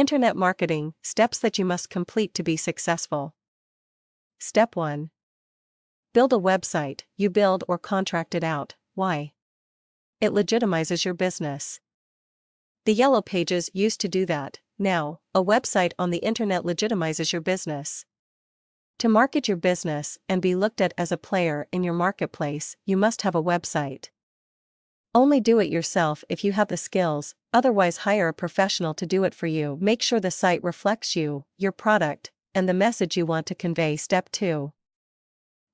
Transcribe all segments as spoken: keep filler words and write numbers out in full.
Internet marketing, steps that you must complete to be successful. Step one. Build a website. You build or contract it out. Why? It legitimizes your business. The Yellow Pages used to do that. Now, a website on the internet legitimizes your business. To market your business and be looked at as a player in your marketplace, you must have a website. Only do it yourself if you have the skills, otherwise hire a professional to do it for you. Make sure the site reflects you, your product, and the message you want to convey. Step two.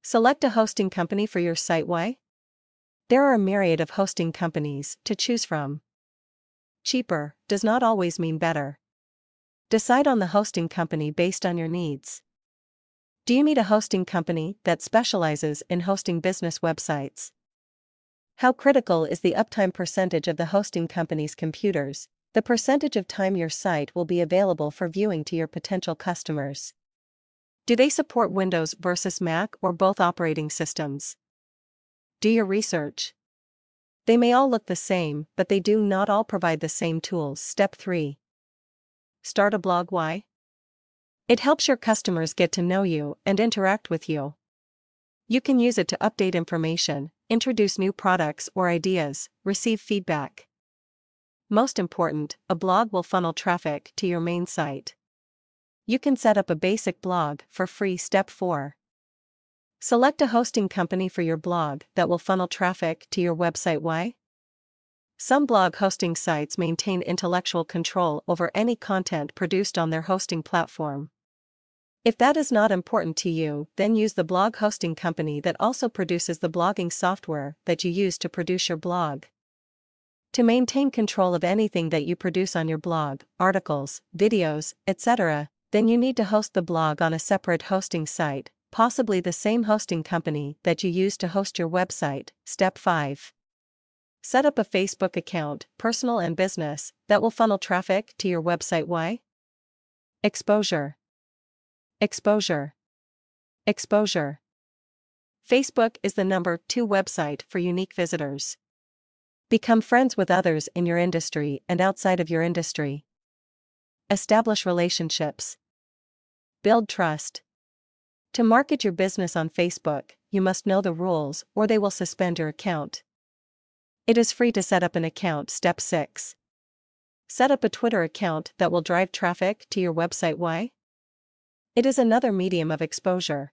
Select a hosting company for your site. Why? There are a myriad of hosting companies to choose from. Cheaper does not always mean better. Decide on the hosting company based on your needs. Do you need a hosting company that specializes in hosting business websites? How critical is the uptime percentage of the hosting company's computers, the percentage of time your site will be available for viewing to your potential customers? Do they support Windows versus Mac or both operating systems? Do your research. They may all look the same, but they do not all provide the same tools. Step three. Start a blog. Why? It helps your customers get to know you and interact with you. You can use it to update information, introduce new products or ideas, receive feedback. Most important, a blog will funnel traffic to your main site. You can set up a basic blog for free. Step four. Select a hosting company for your blog that will funnel traffic to your website. Why? Some blog hosting sites maintain intellectual control over any content produced on their hosting platform. If that is not important to you, then use the blog hosting company that also produces the blogging software that you use to produce your blog. To maintain control of anything that you produce on your blog, articles, videos, et cetera, then you need to host the blog on a separate hosting site, possibly the same hosting company that you use to host your website. Step five. Set up a Facebook account, personal and business, that will funnel traffic to your website. Why? Exposure. Exposure. Exposure. Facebook is the number two website for unique visitors. Become friends with others in your industry and outside of your industry. Establish relationships. Build trust. To market your business on Facebook, you must know the rules or they will suspend your account. It is free to set up an account. Step six. Set up a Twitter account that will drive traffic to your website. Why? It is another medium of exposure.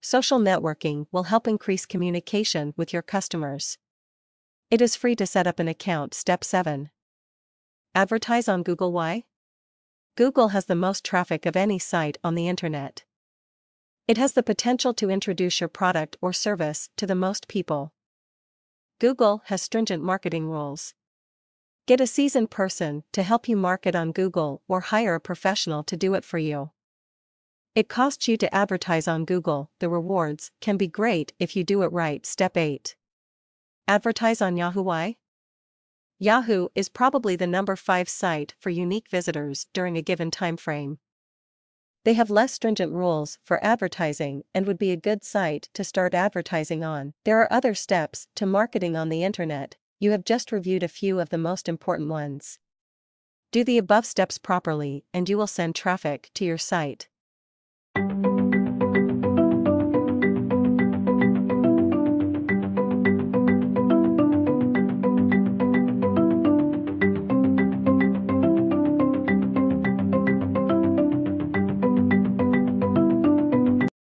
Social networking will help increase communication with your customers. It is free to set up an account. Step seven. Advertise on Google. Why? Google has the most traffic of any site on the internet. It has the potential to introduce your product or service to the most people. Google has stringent marketing rules. Get a seasoned person to help you market on Google or hire a professional to do it for you. It costs you to advertise on Google. The rewards can be great if you do it right. Step eight. Advertise on Yahoo. Why? Yahoo is probably the number five site for unique visitors during a given time frame. They have less stringent rules for advertising and would be a good site to start advertising on. There are other steps to marketing on the internet. You have just reviewed a few of the most important ones. Do the above steps properly and you will send traffic to your site.